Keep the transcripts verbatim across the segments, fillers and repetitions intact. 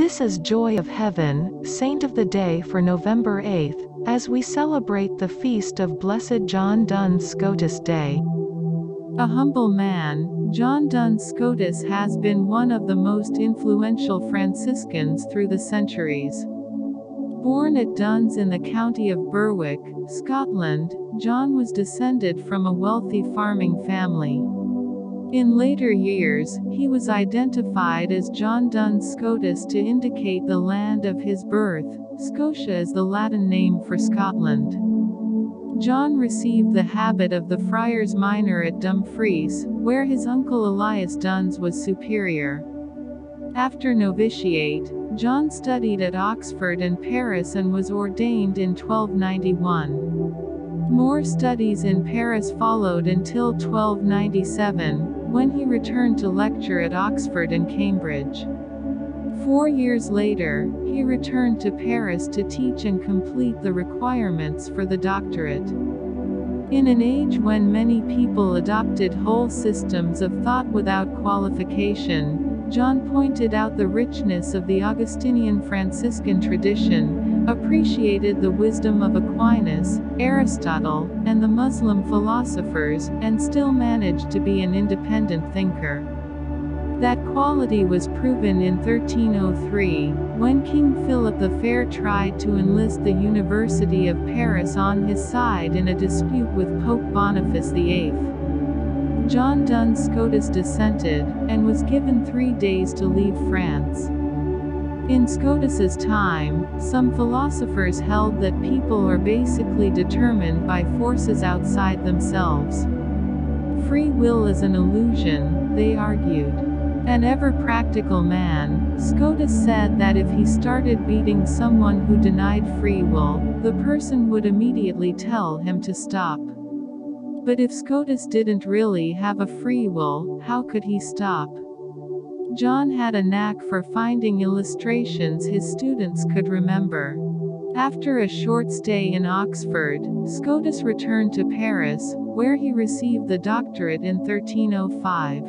This is Joy of Heaven, Saint of the Day for November eighth, as we celebrate the feast of Blessed John Duns Scotus Day. A humble man, John Duns Scotus has been one of the most influential Franciscans through the centuries. Born at Duns in the county of Berwick, Scotland, John was descended from a wealthy farming family. In later years, he was identified as John Duns Scotus to indicate the land of his birth. Scotia is the Latin name for Scotland. John received the habit of the Friars Minor at Dumfries, where his uncle Elias Duns was superior. After novitiate, John studied at Oxford and Paris and was ordained in twelve ninety-one. More studies in Paris followed until twelve ninety-seven, when he returned to lecture at Oxford and Cambridge. Four years later, he returned to Paris to teach and complete the requirements for the doctorate. In an age when many people adopted whole systems of thought without qualification, John pointed out the richness of the Augustinian-Franciscan tradition, appreciated the wisdom of Aquinas, Aristotle, and the Muslim philosophers, and still managed to be an independent thinker. That quality was proven in thirteen oh three, when King Philip the Fair tried to enlist the University of Paris on his side in a dispute with Pope Boniface the eighth. John Duns Scotus dissented, and was given three days to leave France. In Scotus's time, some philosophers held that people are basically determined by forces outside themselves. Free will is an illusion, they argued. An ever-practical man, Scotus said that if he started beating someone who denied free will, the person would immediately tell him to stop. But if Scotus didn't really have a free will, how could he stop? John had a knack for finding illustrations his students could remember. After a short stay in Oxford, Scotus returned to Paris, where he received the doctorate in thirteen oh five.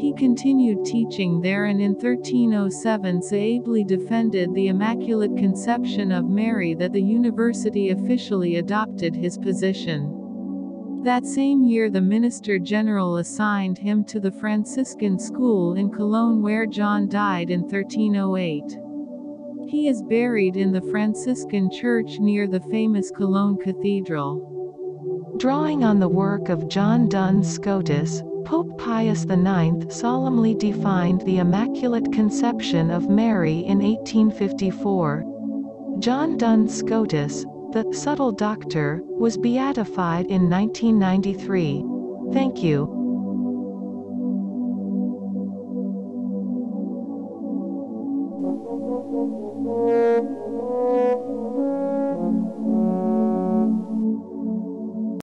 He continued teaching there and in thirteen oh seven so ably defended the Immaculate Conception of Mary that the university officially adopted his position. That same year the Minister General assigned him to the Franciscan school in Cologne, where John died in thirteen oh eight. He is buried in the Franciscan church near the famous Cologne Cathedral. Drawing on the work of John Duns Scotus, Pope Pius the ninth solemnly defined the Immaculate Conception of Mary in eighteen fifty-four. John Duns Scotus, the subtle doctor, was beatified in nineteen ninety-three. Thank you.